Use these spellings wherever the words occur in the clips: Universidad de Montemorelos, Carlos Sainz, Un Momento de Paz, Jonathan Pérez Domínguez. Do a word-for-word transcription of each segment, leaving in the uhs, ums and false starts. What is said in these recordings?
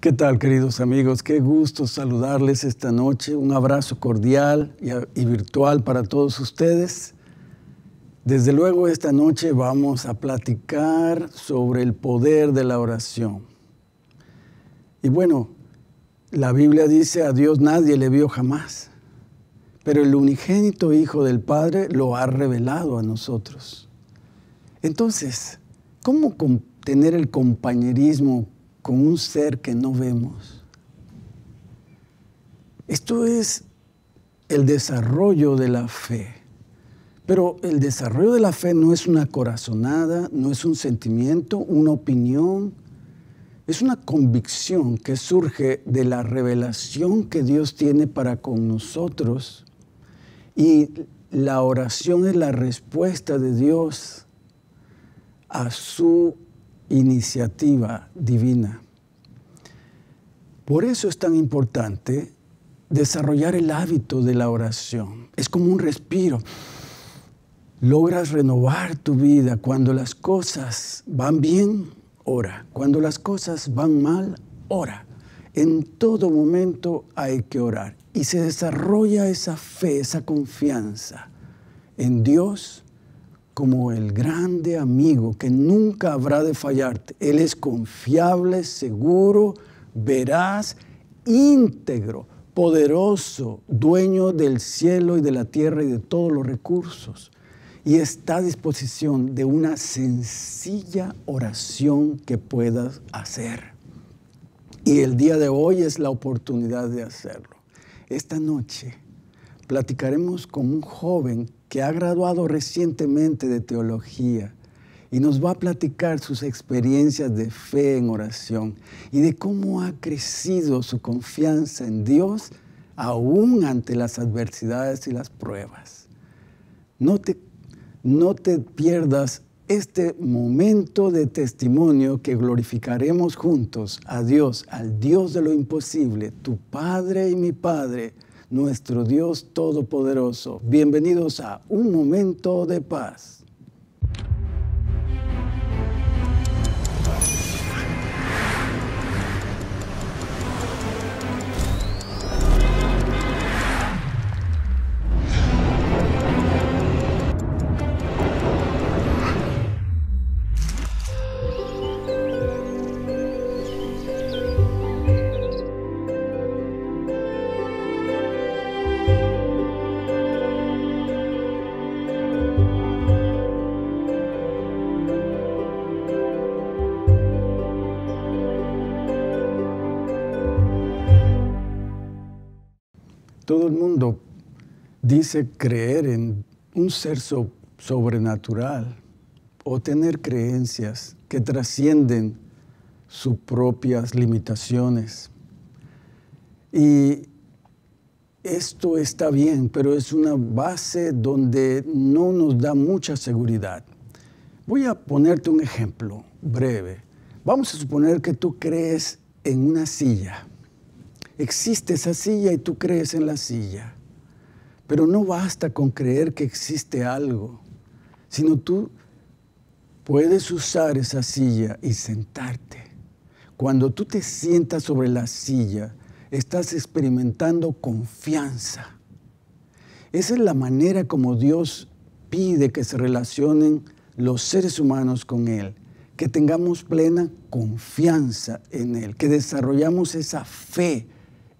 ¿Qué tal, queridos amigos? Qué gusto saludarles esta noche. Un abrazo cordial y virtual para todos ustedes. Desde luego, esta noche vamos a platicar sobre el poder de la oración. Y bueno, la Biblia dice, a Dios nadie le vio jamás, pero el unigénito Hijo del Padre lo ha revelado a nosotros. Entonces, ¿cómo tener el compañerismo con un ser que no vemos? Esto es el desarrollo de la fe. Pero el desarrollo de la fe no es una corazonada, no es un sentimiento, una opinión. Es una convicción que surge de la revelación que Dios tiene para con nosotros. Y la oración es la respuesta de Dios a su iniciativa divina. Por eso es tan importante desarrollar el hábito de la oración. Es como un respiro. Logras renovar tu vida. Cuando las cosas van bien, ora. Cuando las cosas van mal, ora. En todo momento hay que orar. Y se desarrolla esa fe, esa confianza en Dios, como el grande amigo que nunca habrá de fallarte. Él es confiable, seguro, veraz, íntegro, poderoso, dueño del cielo y de la tierra y de todos los recursos. Y está a disposición de una sencilla oración que puedas hacer. Y el día de hoy es la oportunidad de hacerlo. Esta noche platicaremos con un joven que ha graduado recientemente de teología y nos va a platicar sus experiencias de fe en oración y de cómo ha crecido su confianza en Dios aún ante las adversidades y las pruebas. No te, no te pierdas este momento de testimonio que glorificaremos juntos a Dios, al Dios de lo imposible, tu Padre y mi Padre, nuestro Dios Todopoderoso. Bienvenidos a Un Momento de Paz. Todo el mundo dice creer en un ser so- sobrenatural o tener creencias que trascienden sus propias limitaciones. Y esto está bien, pero es una base donde no nos da mucha seguridad. Voy a ponerte un ejemplo breve. Vamos a suponer que tú crees en una silla. Existe esa silla y tú crees en la silla. Pero no basta con creer que existe algo, sino tú puedes usar esa silla y sentarte. Cuando tú te sientas sobre la silla, estás experimentando confianza. Esa es la manera como Dios pide que se relacionen los seres humanos con Él, que tengamos plena confianza en Él, que desarrollamos esa fe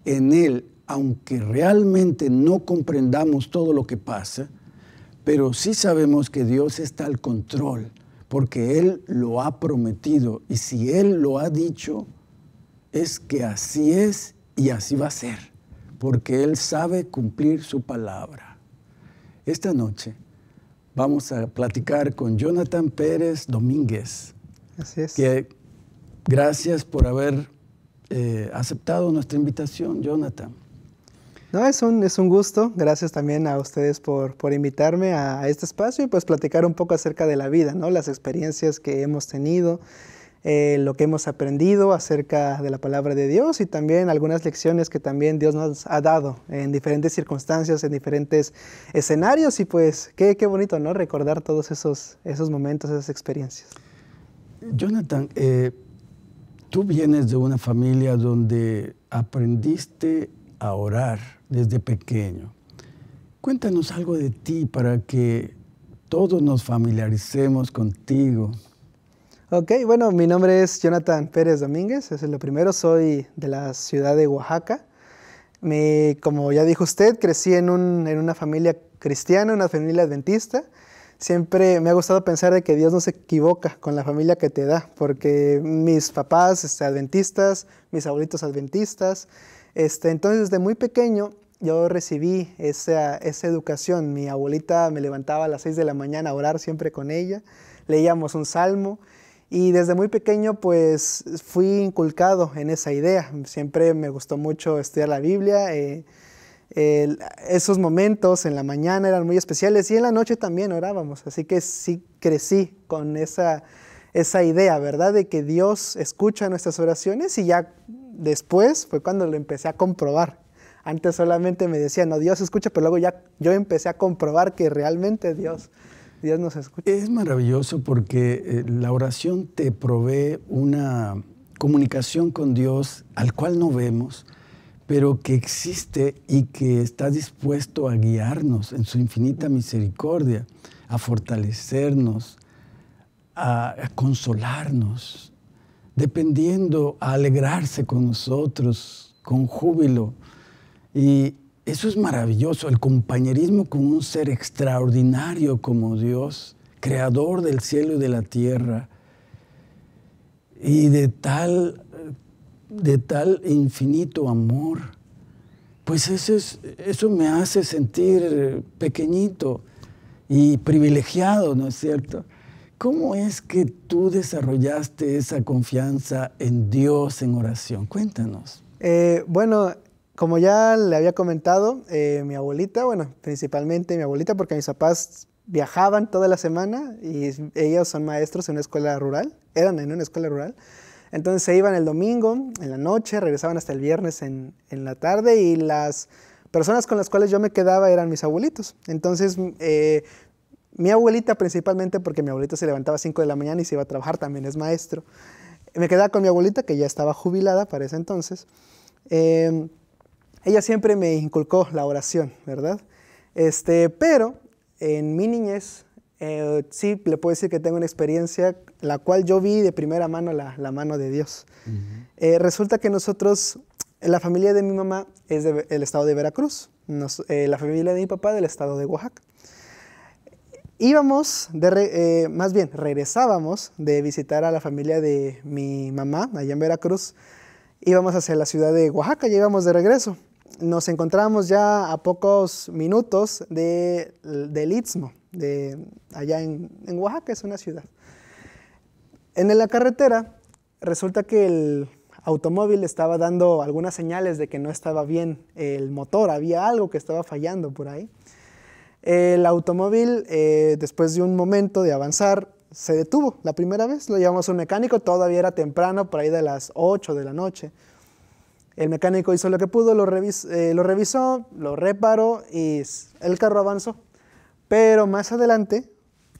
en Él, aunque realmente no comprendamos todo lo que pasa, pero sí sabemos que Dios está al control, porque Él lo ha prometido, y si Él lo ha dicho, es que así es y así va a ser, porque Él sabe cumplir su palabra. Esta noche vamos a platicar con Jonathan Pérez Domínguez. Así es. Que, gracias por haber Eh, aceptado nuestra invitación, Jonathan. No, es un, es un gusto. Gracias también a ustedes por, por invitarme a, a este espacio y pues platicar un poco acerca de la vida, ¿no? Las experiencias que hemos tenido, eh, lo que hemos aprendido acerca de la palabra de Dios y también algunas lecciones que también Dios nos ha dado en diferentes circunstancias, en diferentes escenarios y pues qué, qué bonito, ¿no? Recordar todos esos, esos momentos, esas experiencias. Jonathan, eh, Tú vienes de una familia donde aprendiste a orar desde pequeño. Cuéntanos algo de ti para que todos nos familiaricemos contigo. Ok, bueno, mi nombre es Jonathan Pérez Domínguez, es lo primero, soy de la ciudad de Oaxaca. Me, como ya dijo usted, crecí en, un, en una familia cristiana, una familia adventista. Siempre me ha gustado pensar de que Dios no se equivoca con la familia que te da, porque mis papás este, adventistas, mis abuelitos adventistas. Este, entonces, desde muy pequeño yo recibí esa, esa educación. Mi abuelita me levantaba a las seis de la mañana a orar siempre con ella. Leíamos un salmo y desde muy pequeño pues fui inculcado en esa idea. Siempre me gustó mucho estudiar la Biblia. Eh, Eh, esos momentos en la mañana eran muy especiales y en la noche también orábamos, así que sí crecí con esa, esa idea, ¿verdad? De que Dios escucha nuestras oraciones y ya después fue cuando lo empecé a comprobar. Antes solamente me decían, no, Dios escucha, pero luego ya yo empecé a comprobar que realmente Dios, Dios nos escucha. Es maravilloso porque eh, la oración te provee una comunicación con Dios al cual no vemos, pero que existe y que está dispuesto a guiarnos en su infinita misericordia, a fortalecernos, a, a consolarnos, dependiendo, a alegrarse con nosotros, con júbilo. Y eso es maravilloso, el compañerismo con un ser extraordinario como Dios, creador del cielo y de la tierra, y de tal... de tal infinito amor, pues eso, es, eso me hace sentir pequeñito y privilegiado, ¿no es cierto? ¿Cómo es que tú desarrollaste esa confianza en Dios en oración? Cuéntanos. Eh, bueno, como ya le había comentado, eh, mi abuelita, bueno, principalmente mi abuelita, porque mis papás viajaban toda la semana y ellos son maestros en una escuela rural, eran en una escuela rural. Entonces se iban el domingo, en la noche, regresaban hasta el viernes en, en la tarde y las personas con las cuales yo me quedaba eran mis abuelitos. Entonces eh, mi abuelita principalmente, porque mi abuelito se levantaba a cinco de la mañana y se iba a trabajar, también es maestro. Me quedaba con mi abuelita que ya estaba jubilada para ese entonces. Eh, ella siempre me inculcó la oración, ¿verdad? Este, pero en mi niñez... Eh, sí, le puedo decir que tengo una experiencia la cual yo vi de primera mano la, la mano de Dios. Uh-huh. eh, resulta que nosotros, la familia de mi mamá es del de, estado de Veracruz, nos, eh, la familia de mi papá del estado de Oaxaca. Íbamos, de re, eh, más bien regresábamos de visitar a la familia de mi mamá allá en Veracruz, íbamos hacia la ciudad de Oaxaca y íbamos de regreso. Nos encontrábamos ya a pocos minutos de, del Istmo. De allá en, en Oaxaca, es una ciudad. En la carretera resulta que el automóvil estaba dando algunas señales de que no estaba bien el motor, había algo que estaba fallando por ahí. El automóvil, eh, después de un momento de avanzar, se detuvo la primera vez. Lo llevamos a un mecánico, todavía era temprano, por ahí de las ocho de la noche. El mecánico hizo lo que pudo, lo, revis- eh, lo revisó, lo reparó y el carro avanzó. Pero más adelante,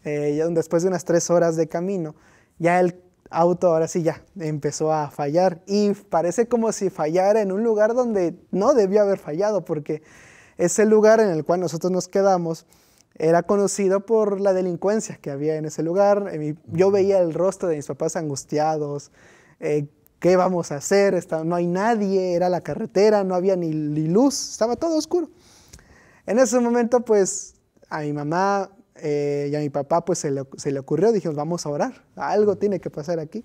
eh, después de unas tres horas de camino, ya el auto ahora sí ya empezó a fallar. Y parece como si fallara en un lugar donde no debió haber fallado, porque ese lugar en el cual nosotros nos quedamos era conocido por la delincuencia que había en ese lugar. Yo veía el rostro de mis papás angustiados, eh, ¿qué vamos a hacer? No hay nadie, era la carretera, no había ni, ni luz, estaba todo oscuro. En ese momento, pues... a mi mamá eh, y a mi papá pues se le, se le ocurrió, dijimos, vamos a orar, algo tiene que pasar aquí.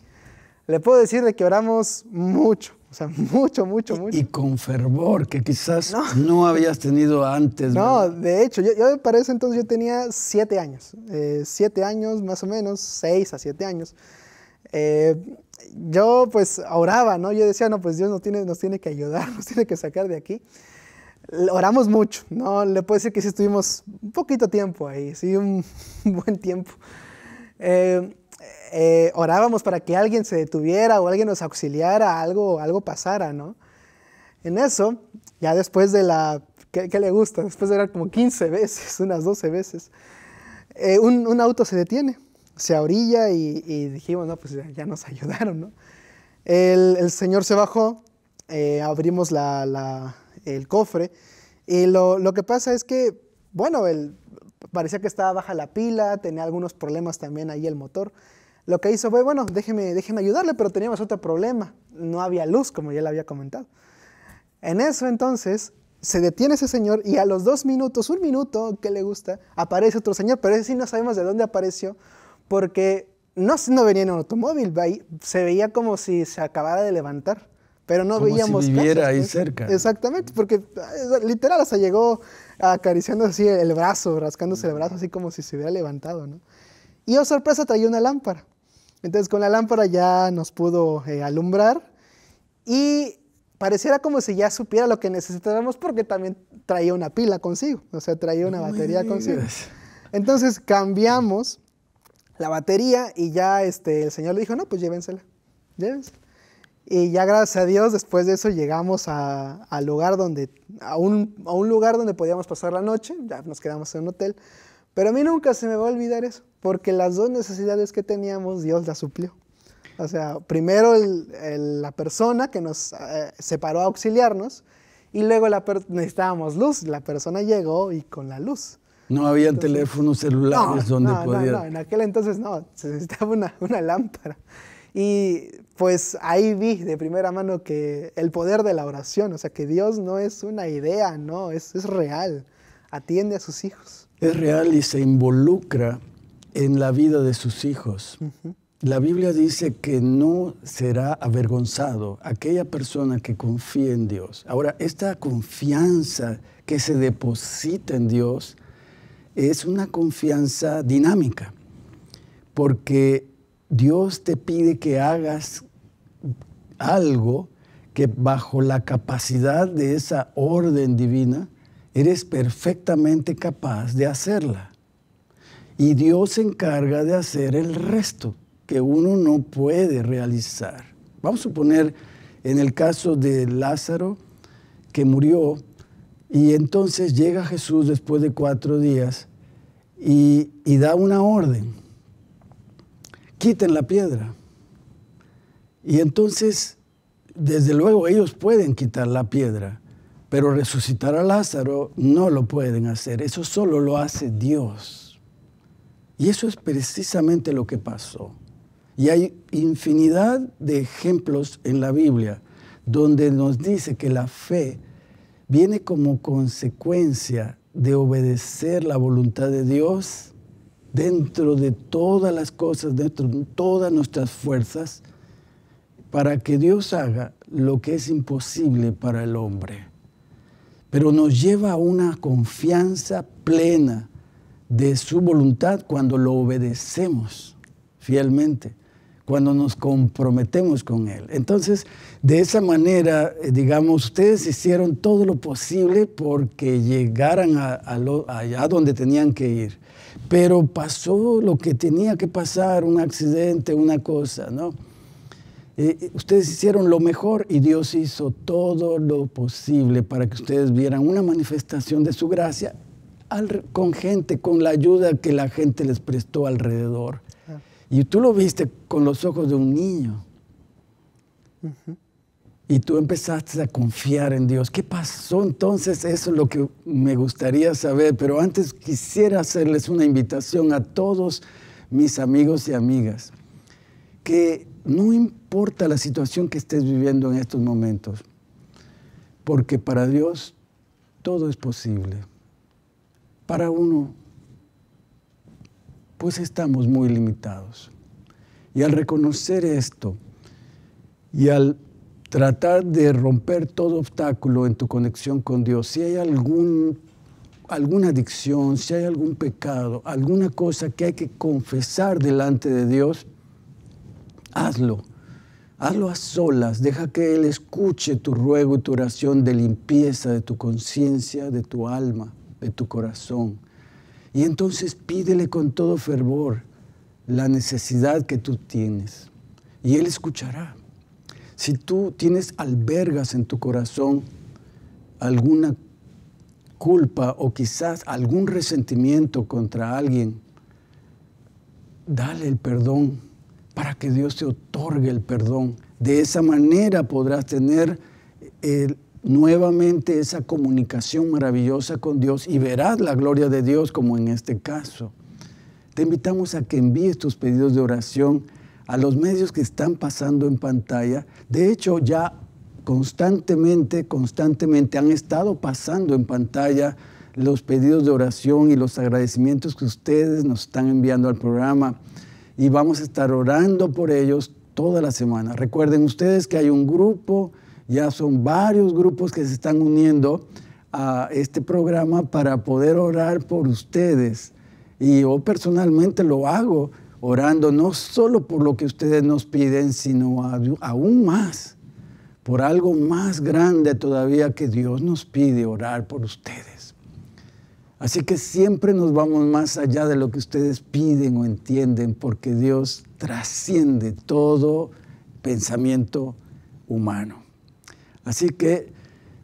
Le puedo decir de que oramos mucho, o sea, mucho, mucho, mucho. Y, y con fervor, que quizás no, no habías tenido antes. No, ¿verdad? De hecho, yo, yo para ese entonces yo tenía siete años, eh, siete años más o menos, seis a siete años. Eh, yo pues oraba, ¿no? Yo decía, no, pues Dios nos tiene, nos tiene que ayudar, nos tiene que sacar de aquí. Oramos mucho, ¿no? Le puedo decir que sí estuvimos un poquito tiempo ahí, sí, un buen tiempo. Eh, eh, orábamos para que alguien se detuviera o alguien nos auxiliara, algo, algo pasara, ¿no? En eso, ya después de la... ¿Qué, qué le gusta? Después de orar como quince veces, unas doce veces, eh, un, un auto se detiene, se orilla y, y dijimos, no, pues ya, ya nos ayudaron, ¿no? El, el señor se bajó, eh, abrimos la, la, el cofre y lo, lo que pasa es que, bueno, el, parecía que estaba baja la pila, tenía algunos problemas también ahí el motor. Lo que hizo fue, bueno, déjeme, déjeme ayudarle, pero teníamos otro problema. No había luz, como ya le había comentado. En eso entonces se detiene ese señor y a los dos minutos, un minuto, que le gusta, aparece otro señor, pero ese sí no sabemos de dónde apareció porque no, no venía en un automóvil, se veía como si se acabara de levantar, pero no como veíamos si viviera casas, ahí ¿no? cerca. Exactamente, porque literal hasta llegó acariciando así el brazo, rascándose el brazo, así como si se hubiera levantado, ¿no? Y, oh sorpresa, traía una lámpara. Entonces con la lámpara ya nos pudo eh, alumbrar y pareciera como si ya supiera lo que necesitábamos porque también traía una pila consigo, o sea, traía una batería consigo. Entonces cambiamos la batería y ya este, el señor le dijo, no, pues llévensela, llévensela. Y ya gracias a Dios después de eso llegamos a, a, lugar donde, a, un, a un lugar donde podíamos pasar la noche, ya nos quedamos en un hotel, pero a mí nunca se me va a olvidar eso, porque las dos necesidades que teníamos Dios las suplió. O sea, primero el, el, la persona que nos eh, separó a auxiliarnos y luego la necesitábamos luz, la persona llegó y con la luz. No había entonces, teléfonos celulares no, donde no, podía... No, no, en aquel entonces no, se necesitaba una, una lámpara. Y pues ahí vi de primera mano que el poder de la oración, o sea, que Dios no es una idea, no, es, es real, atiende a sus hijos. Es real y se involucra en la vida de sus hijos. Uh-huh. La Biblia dice que no será avergonzado aquella persona que confía en Dios. Ahora, esta confianza que se deposita en Dios es una confianza dinámica, porque Dios te pide que hagas algo que bajo la capacidad de esa orden divina eres perfectamente capaz de hacerla. Y Dios se encarga de hacer el resto que uno no puede realizar. Vamos a suponer en el caso de Lázaro que murió y entonces llega Jesús después de cuatro días y, y da una orden. Quiten la piedra. Y entonces, desde luego, ellos pueden quitar la piedra, pero resucitar a Lázaro no lo pueden hacer. Eso solo lo hace Dios. Y eso es precisamente lo que pasó. Y hay infinidad de ejemplos en la Biblia donde nos dice que la fe viene como consecuencia de obedecer la voluntad de Dios dentro de todas las cosas, dentro de todas nuestras fuerzas, para que Dios haga lo que es imposible para el hombre. Pero nos lleva a una confianza plena de su voluntad cuando lo obedecemos fielmente, cuando nos comprometemos con Él. Entonces, de esa manera, digamos, ustedes hicieron todo lo posible porque llegaran a, a lo, allá donde tenían que ir. Pero pasó lo que tenía que pasar, un accidente, una cosa, ¿no? Eh, ustedes hicieron lo mejor y Dios hizo todo lo posible para que ustedes vieran una manifestación de su gracia al, con gente, con la ayuda que la gente les prestó alrededor. Y tú lo viste con los ojos de un niño. Uh-huh. Y tú empezaste a confiar en Dios. ¿Qué pasó entonces? Eso es lo que me gustaría saber. Pero antes quisiera hacerles una invitación a todos mis amigos y amigas. Que no importa la situación que estés viviendo en estos momentos. Porque para Dios todo es posible. Para uno, pues estamos muy limitados. Y al reconocer esto y al tratar de romper todo obstáculo en tu conexión con Dios, si hay algún, alguna adicción, si hay algún pecado, alguna cosa que hay que confesar delante de Dios, hazlo. Hazlo a solas. Deja que Él escuche tu ruego y tu oración de limpieza de tu conciencia, de tu alma, de tu corazón. Y entonces pídele con todo fervor la necesidad que tú tienes. Y Él escuchará. Si tú tienes albergas en tu corazón alguna culpa o quizás algún resentimiento contra alguien, dale el perdón para que Dios te otorgue el perdón De esa manera podrás tener eh, nuevamente esa comunicación maravillosa con Dios y verás la gloria de Dios, como en este caso. Te invitamos a que envíes tus pedidos de oración a los medios que están pasando en pantalla. De hecho, ya constantemente, constantemente han estado pasando en pantalla los pedidos de oración y los agradecimientos que ustedes nos están enviando al programa. Y vamos a estar orando por ellos toda la semana. Recuerden ustedes que hay un grupo, ya son varios grupos que se están uniendo a este programa para poder orar por ustedes. Y yo personalmente lo hago, orando no solo por lo que ustedes nos piden, sino aún más, por algo más grande todavía que Dios nos pide orar por ustedes. Así que siempre nos vamos más allá de lo que ustedes piden o entienden, porque Dios trasciende todo pensamiento humano. Así que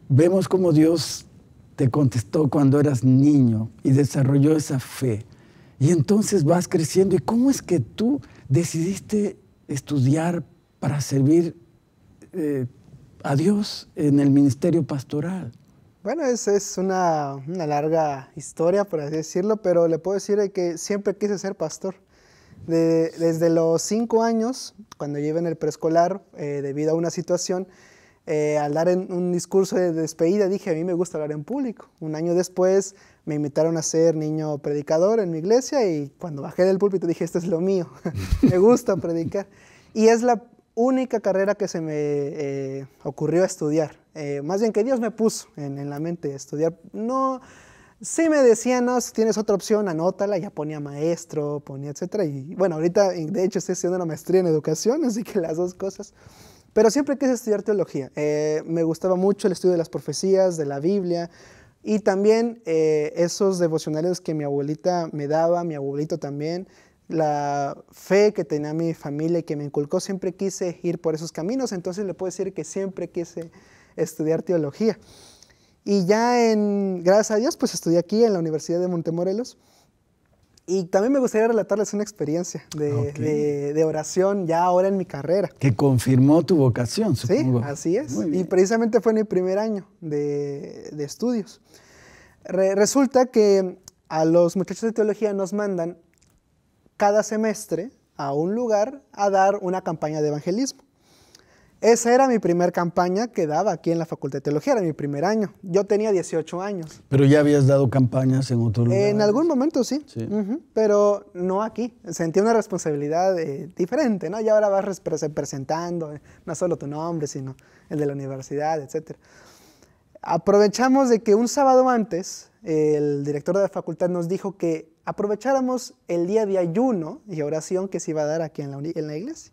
vemos cómo Dios te contestó cuando eras niño y desarrolló esa fe. Y entonces vas creciendo. ¿Y cómo es que tú decidiste estudiar para servir eh, a Dios en el ministerio pastoral? Bueno, es, es una, una larga historia, por así decirlo, pero le puedo decir que siempre quise ser pastor. De, desde los cinco años, cuando yo iba en el preescolar, eh, debido a una situación, Eh, al dar en un discurso de despedida dije, a mí me gusta hablar en público. Un año después me invitaron a ser niño predicador en mi iglesia y cuando bajé del púlpito dije, esto es lo mío, me gusta predicar. Y es la única carrera que se me eh, ocurrió estudiar. Eh, más bien que Dios me puso en, en la mente estudiar. No, sí me decían, no, si tienes otra opción, anótala. Ya ponía maestro, ponía etcétera. Y bueno, ahorita de hecho estoy haciendo una maestría en educación, así que las dos cosas. Pero siempre quise estudiar teología. Eh, me gustaba mucho el estudio de las profecías, de la Biblia, y también eh, esos devocionales que mi abuelita me daba, mi abuelito también, la fe que tenía mi familia y que me inculcó, siempre quise ir por esos caminos. Entonces le puedo decir que siempre quise estudiar teología. Y ya, en, gracias a Dios, pues estudié aquí en la Universidad de Montemorelos. Y también me gustaría relatarles una experiencia de, okay. de, de oración ya ahora en mi carrera. Que confirmó tu vocación, supongo. Sí, así es. Y precisamente fue en mi primer año de, de estudios. Re, resulta que a los muchachos de teología nos mandan cada semestre a un lugar a dar una campaña de evangelismo. Esa era mi primera campaña que daba aquí en la Facultad de Teología, era mi primer año. Yo tenía dieciocho años. ¿Pero ya habías dado campañas en otro lugar? En algún momento sí, sí. Uh-huh. Pero no aquí. Sentí una responsabilidad eh, diferente, ¿no? Y ahora vas presentando, eh, no solo tu nombre, sino el de la universidad, etcétera. Aprovechamos de que un sábado antes, eh, el director de la facultad nos dijo que aprovecháramos el día de ayuno y oración que se iba a dar aquí en la, en la iglesia.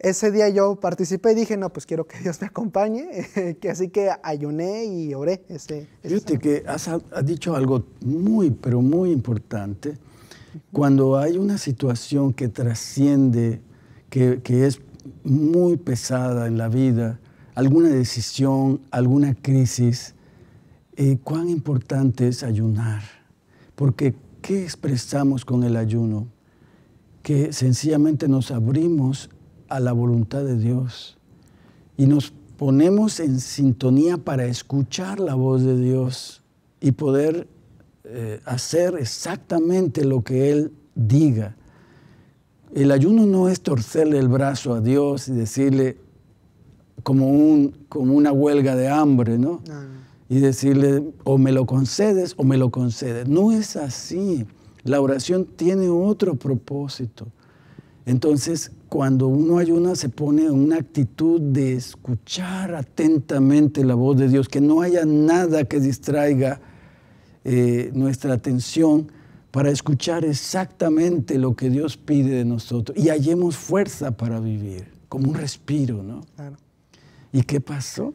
Ese día yo participé y dije, no, pues quiero que Dios me acompañe, así que ayuné y oré. Ese, ese Fíjate que has, has dicho algo muy, pero muy importante. Uh-huh. Cuando hay una situación que trasciende, que, que es muy pesada en la vida, alguna decisión, alguna crisis, eh, cuán importante es ayunar. Porque, ¿qué expresamos con el ayuno? Que sencillamente nos abrimos a la voluntad de Dios y nos ponemos en sintonía para escuchar la voz de Dios y poder eh, hacer exactamente lo que Él diga. El ayuno no es torcerle el brazo a Dios y decirle como, un, como una huelga de hambre, ¿no? Ah. Y decirle o me lo concedes o me lo concedes. No es así. La oración tiene otro propósito. Entonces, cuando uno ayuna, se pone en una actitud de escuchar atentamente la voz de Dios, que no haya nada que distraiga eh, nuestra atención para escuchar exactamente lo que Dios pide de nosotros. Y hallemos fuerza para vivir, como un respiro, ¿no? Claro. ¿Y qué pasó?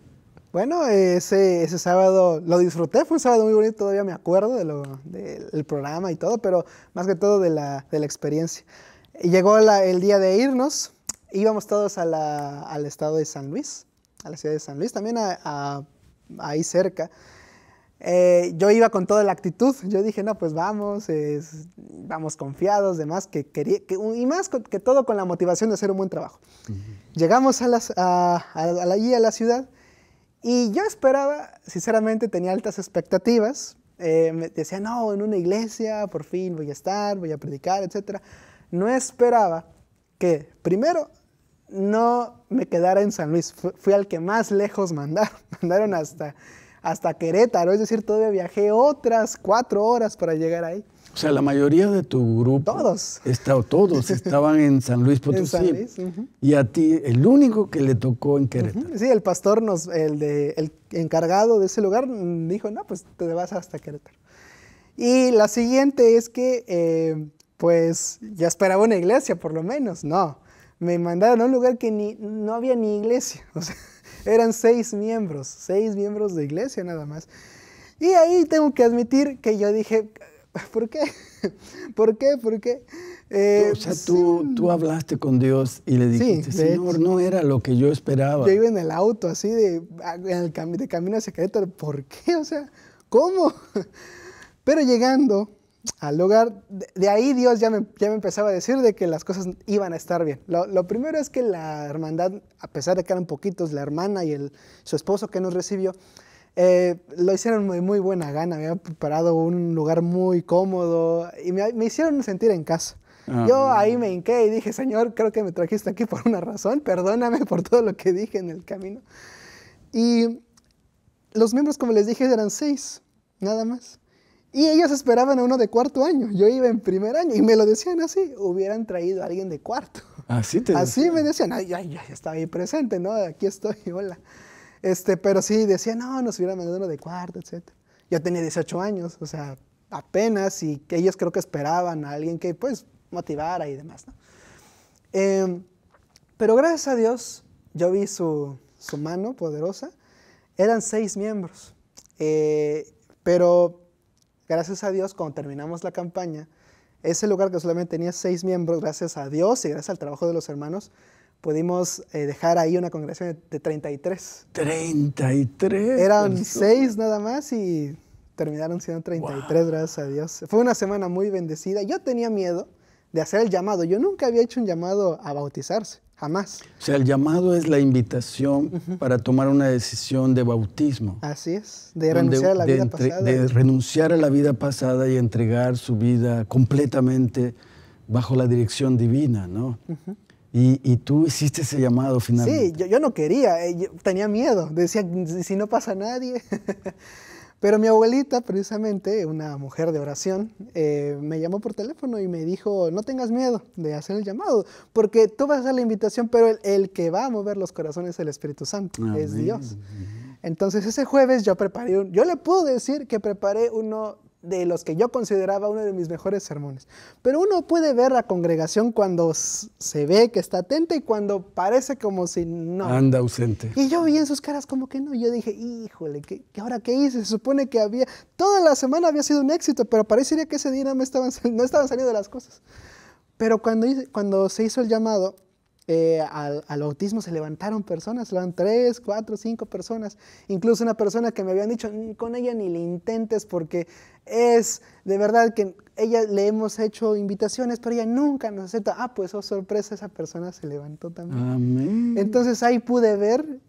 Bueno, ese, ese sábado lo disfruté, fue un sábado muy bonito, todavía me acuerdo de lo, de, del programa y todo, pero más que todo de la, de la experiencia. Llegó la, el día de irnos, íbamos todos a la, al estado de San Luis, a la ciudad de San Luis, también a, a, ahí cerca. Eh, yo iba con toda la actitud, yo dije, no, pues vamos, es, vamos confiados, demás, que quería, que, y más con, que todo con la motivación de hacer un buen trabajo. Uh-huh. Llegamos a las, a, a, a, allí a la ciudad y yo esperaba, sinceramente tenía altas expectativas, eh, me decía, no, en una iglesia, por fin voy a estar, voy a predicar, etcétera. No esperaba que, primero, no me quedara en San Luis, F- fui al que más lejos mandaron, mandaron hasta... hasta Querétaro, es decir, todavía viajé otras cuatro horas para llegar ahí. O sea, la mayoría de tu grupo... Todos. Está, todos estaban en San Luis Potosí. En San Luis, uh-huh. Y a ti, el único que le tocó en Querétaro. Uh-huh. Sí, el pastor, nos, el, de, el encargado de ese lugar, dijo, no, pues te vas hasta Querétaro. Y la siguiente es que, eh, pues, ya esperaba una iglesia, por lo menos. No, me mandaron a un lugar que ni, no había ni iglesia, o sea... Eran seis miembros, seis miembros de iglesia nada más. Y ahí tengo que admitir que yo dije, ¿por qué? ¿Por qué? ¿Por qué? Eh, o sea, sí. tú, tú hablaste con Dios y le dijiste, sí, Señor, no era lo que yo esperaba. Yo iba en el auto así, de, en el cam de camino hacia Querétaro, ¿por qué? O sea, ¿cómo? Pero llegando al lugar, de, de ahí Dios ya me, ya me empezaba a decir de que las cosas iban a estar bien. Lo, lo primero es que la hermandad, a pesar de que eran poquitos, la hermana y el, su esposo que nos recibió, eh, lo hicieron de muy buena gana. Me habían preparado un lugar muy cómodo y me, me hicieron sentir en casa. Ah, Yo ahí me hinqué y dije, Señor, creo que me trajiste aquí por una razón, perdóname por todo lo que dije en el camino. Y los miembros, como les dije, eran seis, nada más. Y ellos esperaban a uno de cuarto año. Yo iba en primer año y me lo decían así. Hubieran traído a alguien de cuarto. Así te decían. Así me decían. Ay, ay, ay, estaba ahí presente, ¿no? Aquí estoy, hola. Este, pero sí, decían, no, nos hubieran mandado uno de cuarto, etcétera. Yo tenía dieciocho años, o sea, apenas. Y ellos creo que esperaban a alguien que, pues, motivara y demás, ¿no? Eh, pero gracias a Dios, yo vi su, su mano poderosa. Eran seis miembros. Eh, pero... Gracias a Dios, cuando terminamos la campaña, ese lugar que solamente tenía seis miembros, gracias a Dios y gracias al trabajo de los hermanos, pudimos eh, dejar ahí una congregación de treinta y tres. ¡treinta y tres! Eran seis nada más y terminaron siendo treinta y tres, wow. Gracias a Dios. Fue una semana muy bendecida. Yo tenía miedo de hacer el llamado. Yo nunca había hecho un llamado a bautizarse, jamás. O sea, el llamado es la invitación uh-huh. para tomar una decisión de bautismo. Así es, de renunciar a la vida pasada. De renunciar a la vida pasada y entregar su vida completamente bajo la dirección divina, ¿no? Uh-huh. y, y tú hiciste ese llamado finalmente. Sí, yo, yo no quería, eh, yo tenía miedo. Decía, si no pasa nadie... Pero mi abuelita, precisamente, una mujer de oración, eh, me llamó por teléfono y me dijo, no tengas miedo de hacer el llamado, porque tú vas a hacer la invitación, pero el, el que va a mover los corazones es el Espíritu Santo, amén. Es Dios. Entonces, ese jueves yo preparé, un, yo le puedo decir que preparé uno de los que yo consideraba uno de mis mejores sermones. Pero uno puede ver la congregación cuando se ve que está atenta y cuando parece como si no. Anda ausente. Y yo vi en sus caras como que no. Yo dije, híjole, ¿qué, ahora qué hice? Se supone que había... Toda la semana había sido un éxito, pero parecería que ese día no, me estaban, no estaban saliendo las cosas. Pero cuando, hice, cuando se hizo el llamado... Eh, al, al bautismo se levantaron personas, eran tres, cuatro, cinco personas, incluso una persona que me habían dicho, con ella ni le intentes porque es de verdad que ella le hemos hecho invitaciones, pero ella nunca nos acepta. Ah, pues oh sorpresa, esa persona se levantó también. Amén. Entonces ahí pude ver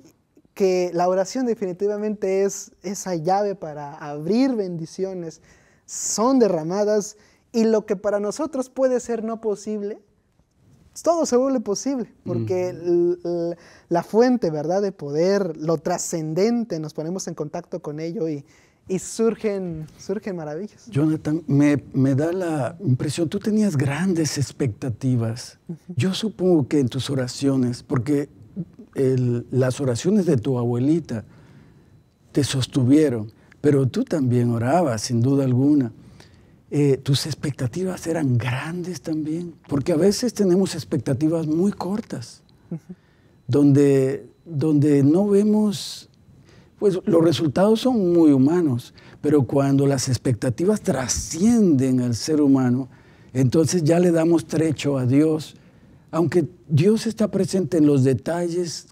que la oración definitivamente es esa llave para abrir bendiciones, son derramadas y lo que para nosotros puede ser no posible, todo se vuelve posible, porque mm. la fuente, ¿verdad?, de poder, lo trascendente, nos ponemos en contacto con ello y, y surgen, surgen maravillas. Jonathan, me, me da la impresión, tú tenías grandes expectativas. Uh-huh. Yo supongo que en tus oraciones, porque el, las oraciones de tu abuelita te sostuvieron, pero tú también orabas, sin duda alguna. Eh, tus expectativas eran grandes también, porque a veces tenemos expectativas muy cortas, uh-huh. donde, donde no vemos, pues los resultados son muy humanos, pero cuando las expectativas trascienden al ser humano, entonces ya le damos trecho a Dios, aunque Dios está presente en los detalles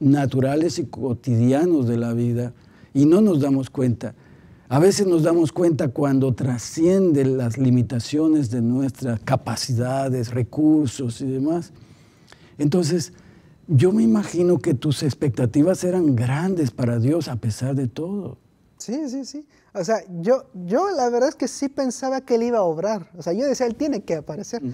naturales y cotidianos de la vida y no nos damos cuenta. A veces nos damos cuenta cuando trascienden las limitaciones de nuestras capacidades, recursos y demás. Entonces, yo me imagino que tus expectativas eran grandes para Dios a pesar de todo. Sí, sí, sí. O sea, yo, yo la verdad es que sí pensaba que Él iba a obrar. O sea, yo decía, Él tiene que aparecer. Uh-huh.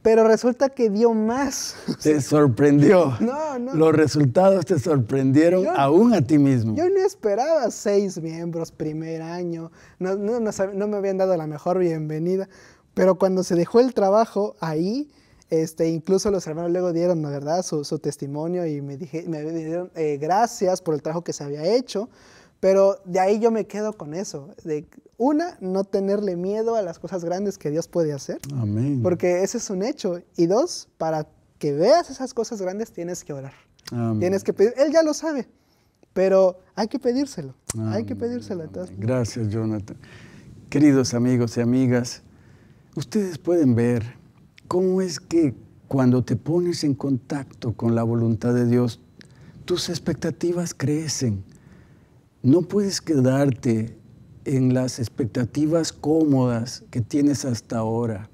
Pero resulta que dio más. Te sorprendió. No, no. Los resultados te sorprendieron yo, aún a ti mismo. Yo no esperaba seis miembros primer año. No, no, no, no me habían dado la mejor bienvenida. Pero cuando se dejó el trabajo ahí, este, incluso los hermanos luego dieron, la verdad, su, su testimonio y me, dije, me dieron eh, gracias por el trabajo que se había hecho. Pero de ahí yo me quedo con eso, de una, no tenerle miedo a las cosas grandes que Dios puede hacer. Amén. Porque ese es un hecho. Y dos, para que veas esas cosas grandes tienes que orar. Amén. Tienes que pedir. Él ya lo sabe, pero hay que pedírselo. Amén. Hay que pedírselo. Entonces, gracias, Jonathan. Queridos amigos y amigas, ustedes pueden ver cómo es que cuando te pones en contacto con la voluntad de Dios, tus expectativas crecen. No puedes quedarte en las expectativas cómodas que tienes hasta ahora,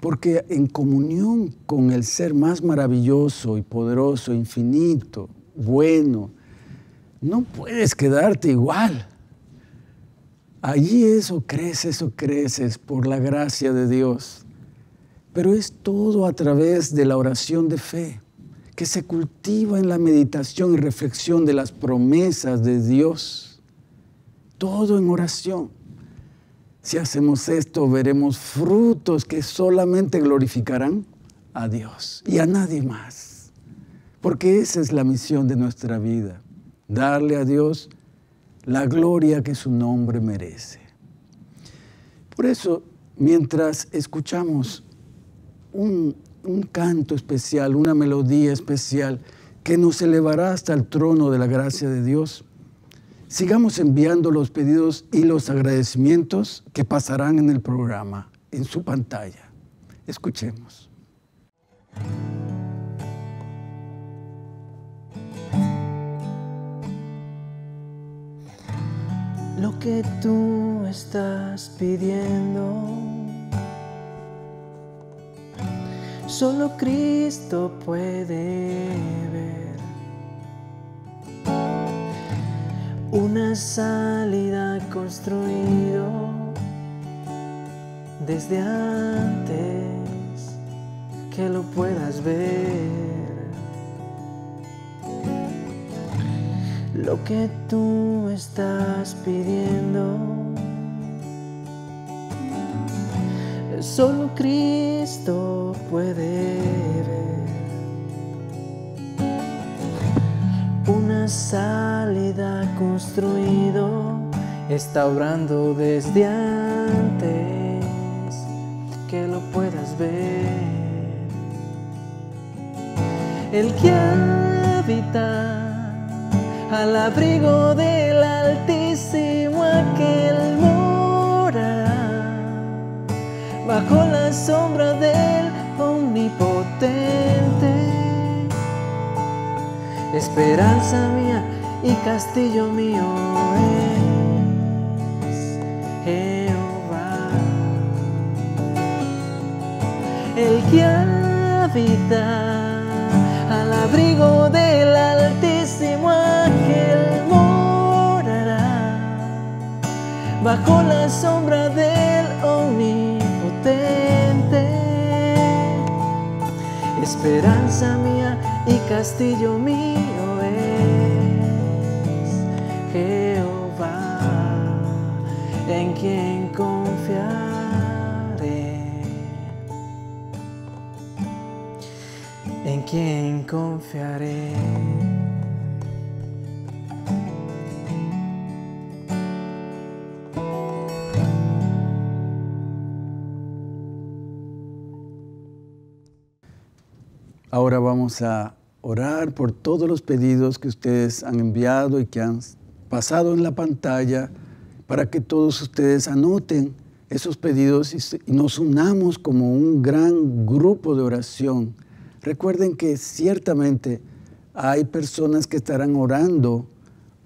porque en comunión con el ser más maravilloso y poderoso, infinito, bueno, no puedes quedarte igual. Allí eso crece, eso creces por la gracia de Dios. Pero es todo a través de la oración de fe, que se cultiva en la meditación y reflexión de las promesas de Dios. Todo en oración. Si hacemos esto, veremos frutos que solamente glorificarán a Dios y a nadie más. Porque esa es la misión de nuestra vida, darle a Dios la gloria que su nombre merece. Por eso, mientras escuchamos un un canto especial, una melodía especial que nos elevará hasta el trono de la gracia de Dios, sigamos enviando los pedidos y los agradecimientos que pasarán en el programa, en su pantalla. Escuchemos. Lo que tú estás pidiendo solo Cristo puede ver, una salida construida desde antes que lo puedas ver. Lo que tú estás pidiendo, solo Cristo puede ver, una salida construida está obrando desde antes que lo puedas ver. El que habita al abrigo del Altísimo, aquel mora bajo la sombra del Omnipotente. Esperanza mía y castillo mío es Jehová. El que habita al abrigo del Altísimo, aquel morará bajo la sombra del Omnipotente. Esperanza mía y castillo mío es Jehová, en quien confiaré, en quien confiaré. Ahora vamos a orar por todos los pedidos que ustedes han enviado y que han pasado en la pantalla, para que todos ustedes anoten esos pedidos y nos unamos como un gran grupo de oración. Recuerden que ciertamente hay personas que estarán orando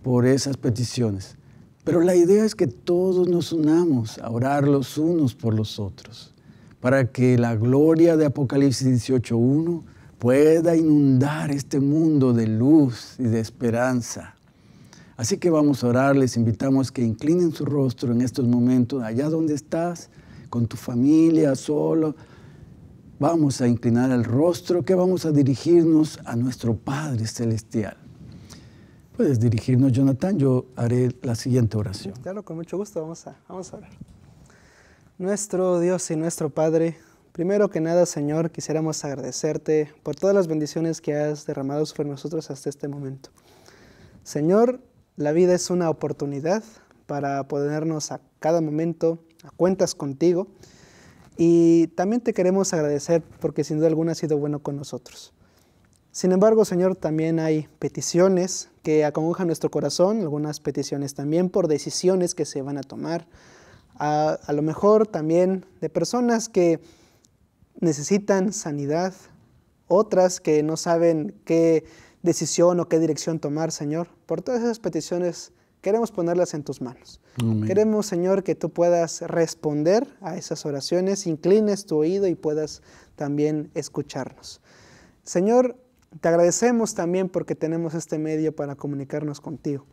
por esas peticiones, Pero la idea es que todos nos unamos a orar los unos por los otros, para que la gloria de Apocalipsis dieciocho uno pueda inundar este mundo de luz y de esperanza. Así que vamos a orar, les invitamos que inclinen su rostro en estos momentos, allá donde estás, con tu familia, solo. Vamos a inclinar el rostro, que vamos a dirigirnos a nuestro Padre Celestial. Puedes dirigirnos, Jonathan, yo haré la siguiente oración. Claro, con mucho gusto, vamos a, vamos a orar. Nuestro Dios y nuestro Padre, primero que nada, Señor, quisiéramos agradecerte por todas las bendiciones que has derramado sobre nosotros hasta este momento. Señor, la vida es una oportunidad para ponernos a cada momento a cuentas contigo, y también te queremos agradecer porque sin duda alguna has sido bueno con nosotros. Sin embargo, Señor, también hay peticiones que acongojan nuestro corazón, algunas peticiones también por decisiones que se van a tomar, a, a lo mejor también de personas que necesitan sanidad, otras que no saben qué decisión o qué dirección tomar, Señor. Por todas esas peticiones queremos ponerlas en tus manos. Amén. Queremos, Señor, que tú puedas responder a esas oraciones, inclines tu oído y puedas también escucharnos. Señor, te agradecemos también porque tenemos este medio para comunicarnos contigo.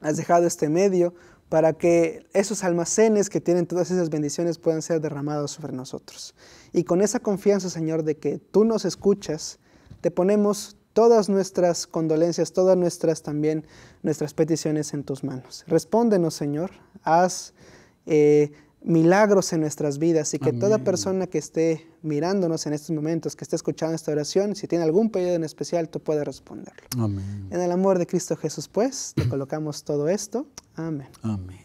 Has dejado este medio para que esos almacenes que tienen todas esas bendiciones puedan ser derramados sobre nosotros. Y con esa confianza, Señor, de que tú nos escuchas, te ponemos todas nuestras condolencias, todas nuestras también, nuestras peticiones en tus manos. Respóndenos, Señor, haz eh, milagros en nuestras vidas, y que Amén. Toda persona que esté mirándonos en estos momentos, que esté escuchando esta oración, si tiene algún pedido en especial, tú puedes responderlo. Amén. En el amor de Cristo Jesús, pues, te colocamos todo esto. Amén. Amén.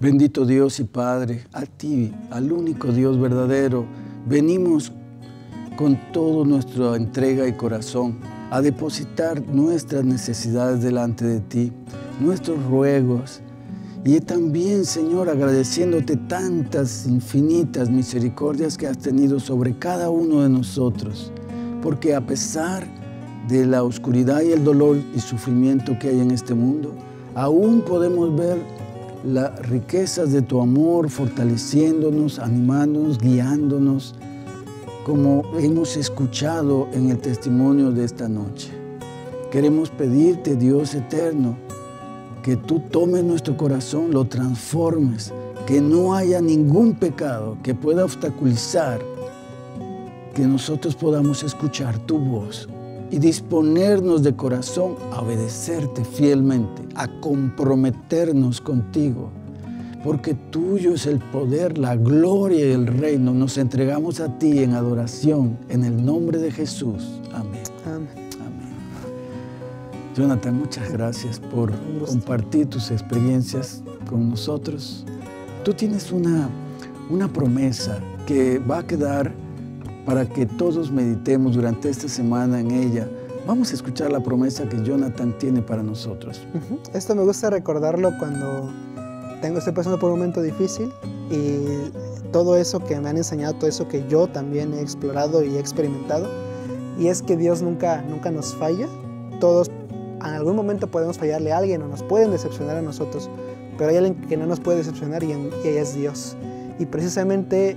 Bendito Dios y Padre, a ti, al único Dios verdadero, venimos con toda nuestra entrega y corazón a depositar nuestras necesidades delante de ti, nuestros ruegos, y también, Señor, agradeciéndote tantas infinitas misericordias que has tenido sobre cada uno de nosotros, porque a pesar de la oscuridad y el dolor y sufrimiento que hay en este mundo, aún podemos ver las riquezas de tu amor fortaleciéndonos, animándonos, guiándonos, como hemos escuchado en el testimonio de esta noche. Queremos pedirte, Dios eterno, que tú tomes nuestro corazón, lo transformes, que no haya ningún pecado que pueda obstaculizar que nosotros podamos escuchar tu voz y disponernos de corazón a obedecerte fielmente, a comprometernos contigo, porque tuyo es el poder, la gloria y el reino. Nos entregamos a ti en adoración, en el nombre de Jesús. Amén. Amén. Jonathan, muchas gracias por compartir tus experiencias con nosotros. Tú tienes una, una promesa que va a quedar para que todos meditemos durante esta semana en ella. Vamos a escuchar la promesa que Jonathan tiene para nosotros. Uh-huh. Esto me gusta recordarlo cuando tengo, estoy pasando por un momento difícil, y todo eso que me han enseñado, todo eso que yo también he explorado y he experimentado, y es que Dios nunca, nunca nos falla. Todos en algún momento podemos fallarle a alguien o nos pueden decepcionar a nosotros, pero hay alguien que no nos puede decepcionar, y ella es Dios. Y precisamente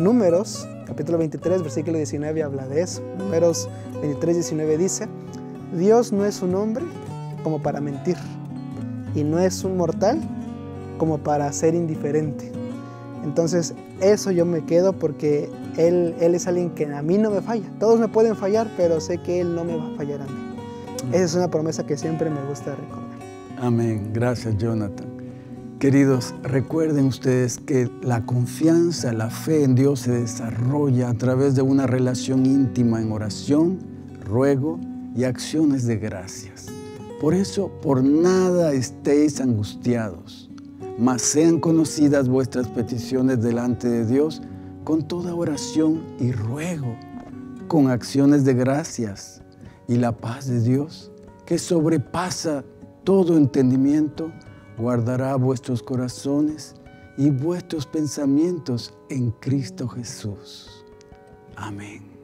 Números, capítulo veintitrés, versículo diecinueve, habla de eso. Números veintitrés, diecinueve dice: Dios no es un hombre como para mentir, y no es un mortal como para ser indiferente. Entonces, eso yo me quedo, porque Él, él es alguien que a mí no me falla. Todos me pueden fallar, pero sé que Él no me va a fallar a mí. Esa es una promesa que siempre me gusta recordar. Amén. Gracias, Jonathan. Queridos, recuerden ustedes que la confianza, la fe en Dios se desarrolla a través de una relación íntima en oración, ruego y acciones de gracias. Por eso, por nada estéis angustiados, mas sean conocidas vuestras peticiones delante de Dios con toda oración y ruego, con acciones de gracias. Y la paz de Dios, que sobrepasa todo entendimiento, guardará vuestros corazones y vuestros pensamientos en Cristo Jesús. Amén.